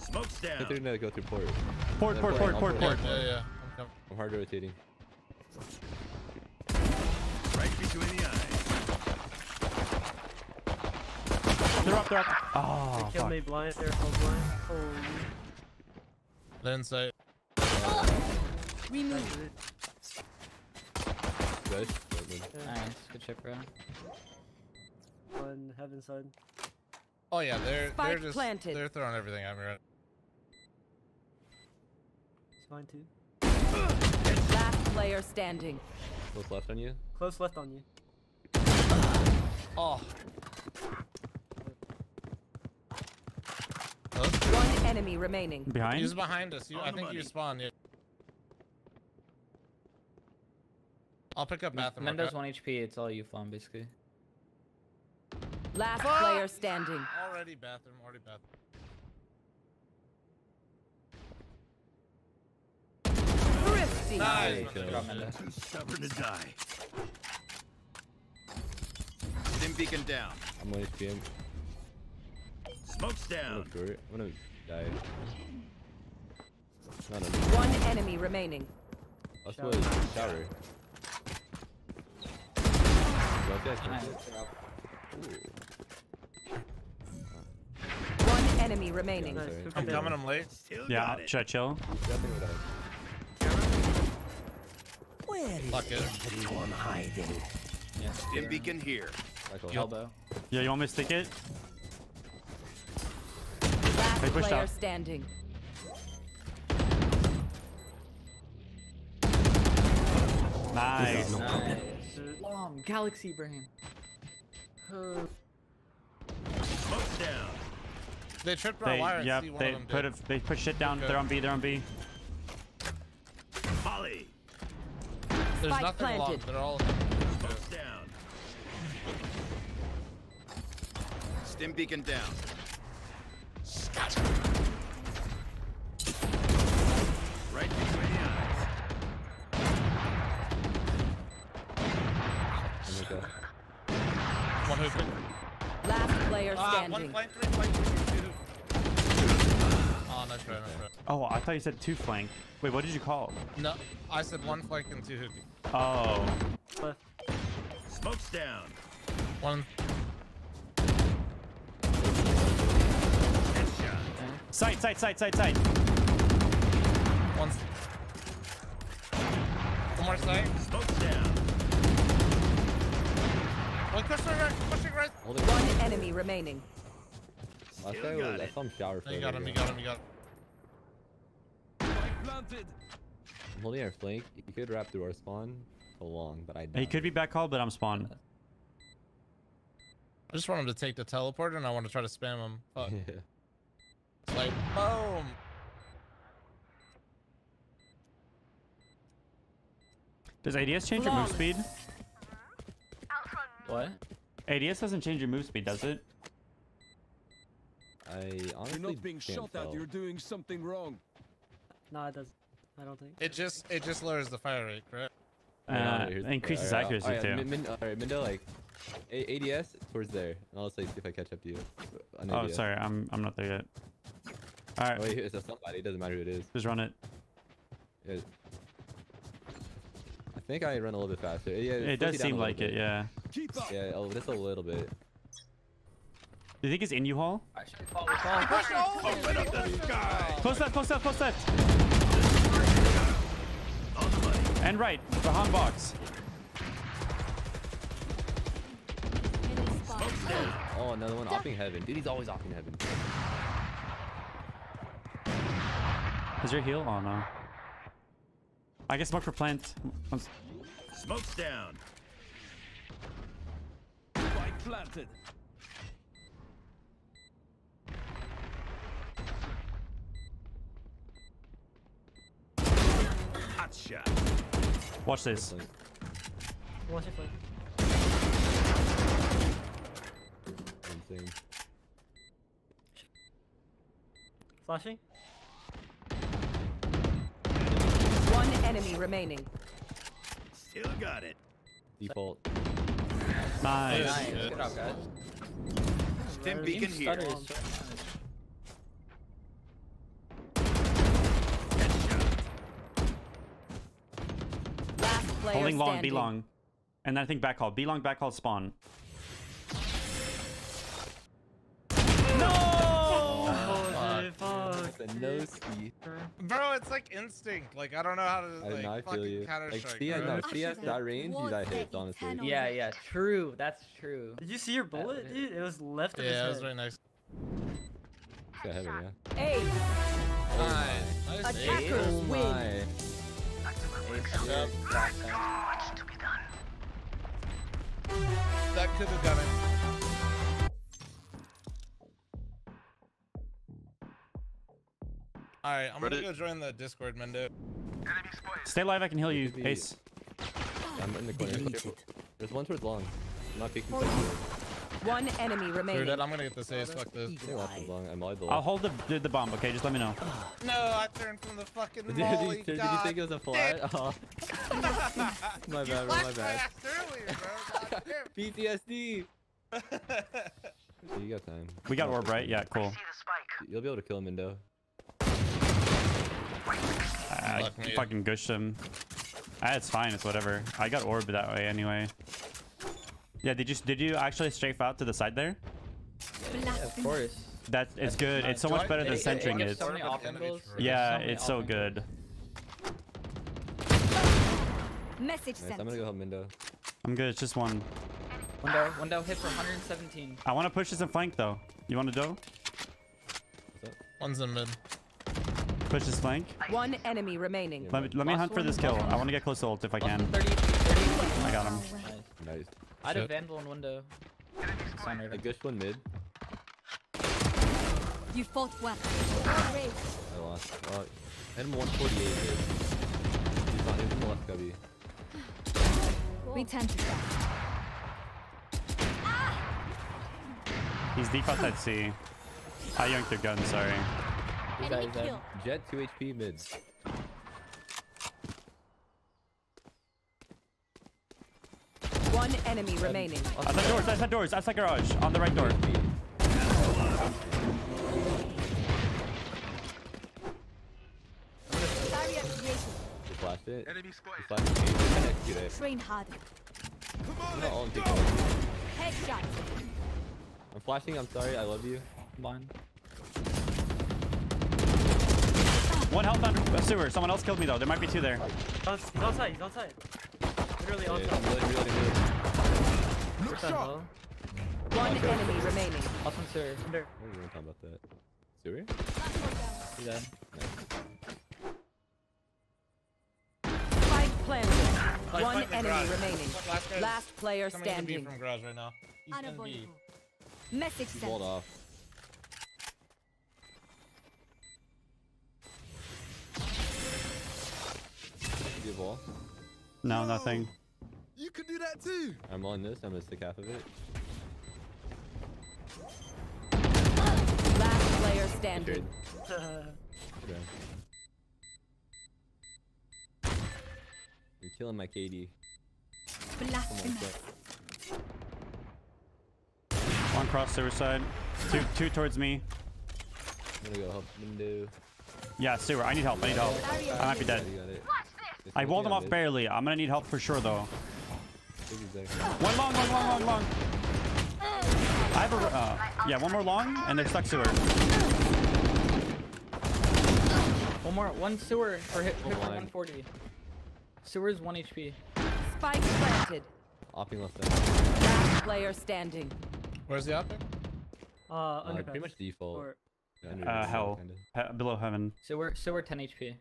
Smoke's down. They're gonna go through port. Port. Yeah. I'm hard rotating. Right between the eyes. They're up. Oh, they killed me blind. They're so blind. Holy. They're inside. We moved. Good. Yeah. Nice. Good ship, bro. One heaven side. Oh yeah, they're just planted. They're throwing everything at me right. It's mine too. Last player standing. Close left on you. Close left on you. Oh. One enemy remaining. Behind. He's behind us. I think you spawned. Yeah. I'll pick up bathroom. Mendo's 1 HP. It's all you, Flom, basically. Last player standing. Already bathroom. Thrifty. Nice. Too stubborn to die. Sim beacon down. I'm late game. Smoke's down. I'm gonna die. Not enough. One enemy remaining. That's what is shower. One enemy remaining. Yeah, I'm coming, I'm late. Yeah, should I chill? Fuck it. Everyone hiding. Yeah, stim beacon here. Elbow. Yeah, you want me to stick it? Last player standing. Nice. Long galaxy brain. Smoke's down. They tripped my wire. Yep, they put shit down. Okay. They're on B. Molly. There's Spike nothing planted. Long. They're all down. Stim beacon down. Gotcha. Right between the eyes. One open. Last player standing. One flank, two. Oh, that's right. Oh, I thought you said 2 flank. Wait, what did you call? No, I said 1 flank and 2 hoopy. Oh. Smoke's down. One. Headshot. Sight. One more sight. Smoke's down. Pushing right. One enemy remaining. Last guy was at some shower. You got him. I'm holding our flank. He could wrap through our spawn so long, but I don't. He could be back called, but I'm spawned. I just want him to take the teleport and I want to try to spam him. Fuck. Yeah. Like, boom. Does ADS change your move speed? What? ADS doesn't change your move speed, does it? I honestly you're not being shot at. You're doing something wrong. No, it doesn't. I don't think. It just lowers the fire rate, correct? Increases accuracy too. Alright, Mendo, like ADS towards there, and I'll see if I catch up to you. Oh, sorry, I'm not there yet. Alright. Oh, wait, it's somebody. It doesn't matter who it is. Just run it. I think I run a little bit faster. Yeah, it does seem like it. Yeah. Yeah, just a little bit. Do you think it's in you, Hall? I should follow. Close left. And right, behind box. Oh, another one offing heaven. Dude, he's always offing heaven. Is your heal on now? I guess smoke for plant. Smoke's down. Spike planted. Hot shot. Watch this. Watch it, please. Flashing. Enemy remaining. Still got it. Default. Nice. Good job, guys. Stim beacon here. player holding long, standing. B long. And then I think backhaul. B long, backhaul, spawn. No ski. Bro, it's like instinct. Like, I don't know how to like fucking counter-strike. Like, CS that range, you got hit, honestly. Yeah, yeah, true. That's true. Did you see your bullet, dude? It was left of his head. Yeah, it was right next. Yeah, heavy, yeah. Hey. Nice. Attackers win. That could have done it. Alright, I'm gonna go join the Discord, Mendo. Stay live, I can heal you. Pace. I'm in the corner. There's one towards long. I'm not peeking. One enemy remaining. Dude, I'm gonna get this ace. Fuck this. I'll hold the bomb, okay? Just let me know. No, I turned from the fucking molly. Did you think it was a fly? Oh. My bad, bro, my bad. PTSD. You got time. We got orb, right? Yeah, cool. You'll be able to kill him, Mendo. I fucking gushed him. It's fine, it's whatever. I got orb that way anyway. Yeah, did you actually strafe out to the side there? Yeah, of course. That's good. It's so much better than centering it. Yeah, it's so good. Message sent. I'm gonna go help Mendo. I'm good. It's just one. One down hit for 117. I want to push this and flank though. You want to do? One's in mid. Push his flank. One enemy remaining. Let me hunt for this kill. I want to get close to ult if I can. 30. I got him. Nice. I had a vandal in window. A good one mid. You fought well. I lost. Oh, hit him 148. He's not even left cubby. We tend to He's deep outside C. I yanked their gun. Sorry. Jet 2 HP mid. One enemy remaining. Outside doors, outside garage. On the right door. Flashed it. Enemy spotted. Train harder. Headshot. I'm flashing. I'm sorry. I love you. Come on. One health on a sewer. Someone else killed me though. There might be two there. He's outside. He's outside. Literally outside. Really. One enemy remaining. Awesome sewer. What are you gonna talk about that? Sewer? Yeah. Five plants. One enemy remaining. Last player standing. From garage right now. Unavoidable. Message sent. Walled off. Ball. No, nothing. You could do that too. I'm on this. I'm gonna stick half of it. Last player standing. You're killing my KD. One cross sewer side. Two towards me. I'm gonna go help Mendo. Yeah, sewer. I need help. I might be dead. I walled him off barely. I'm gonna need help for sure though. One long. I have a one more long and they're stuck sewer. One sewer or hit for 140. Sewer's 1 HP. Spike planted. Opping left there. Last player standing. Where's the opping? Pretty much default. Or, hell. Below heaven. Sewer 10 HP.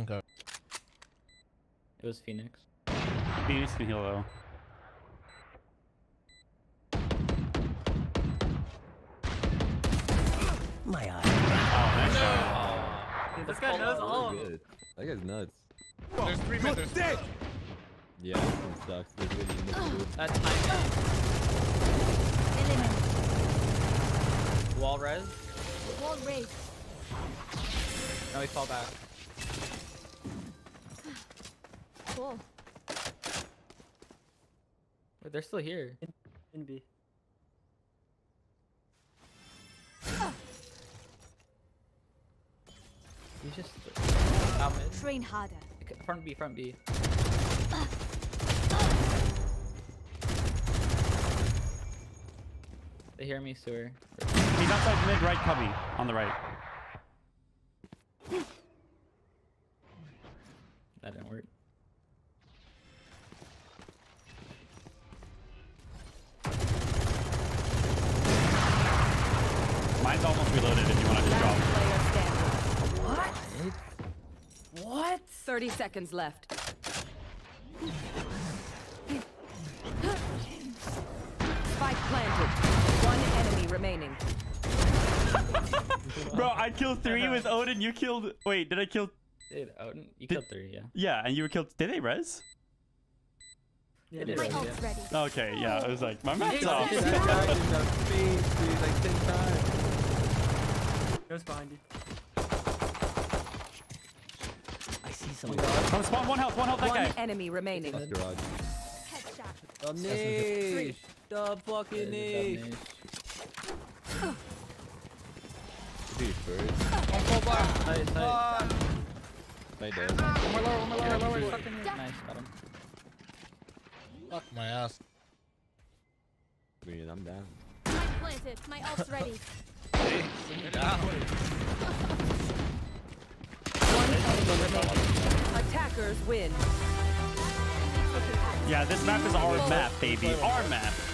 Okay. It was Phoenix. Phoenix can heal though. My eye. Oh, nice. Dude, this guy knows all of them. That guy's nuts. There's 3 minutes. Yeah, this one sucks. There's really no That's high. Wall res. Wall raise. Now we fall back. Cool. Wait, they're still here. In B. You just train harder. Front B. They hear me, sewer. He's outside mid right cubby on the right. That didn't work. Mine's almost reloaded if you want to just drop. What? What? 30 seconds left. Spike planted. One enemy remaining. Bro, I killed 3 with Odin. You killed... Wait, did I kill... Dude, Odin, you killed 3, yeah. Yeah, and you were killed... Did they res? Yeah, they did. Yeah. Okay, yeah, I was like, my map's off. Dude, like 10 times. It was behind you. I see someone. Oh, spawn, one health, that guy. One enemy remaining. Garage. The niche. The fucking niche. Nice, got him. Fuck my ass. Dude, I'm down. I planted. My ult's ready. Attackers win. Yeah, this map is our map, baby. Our map.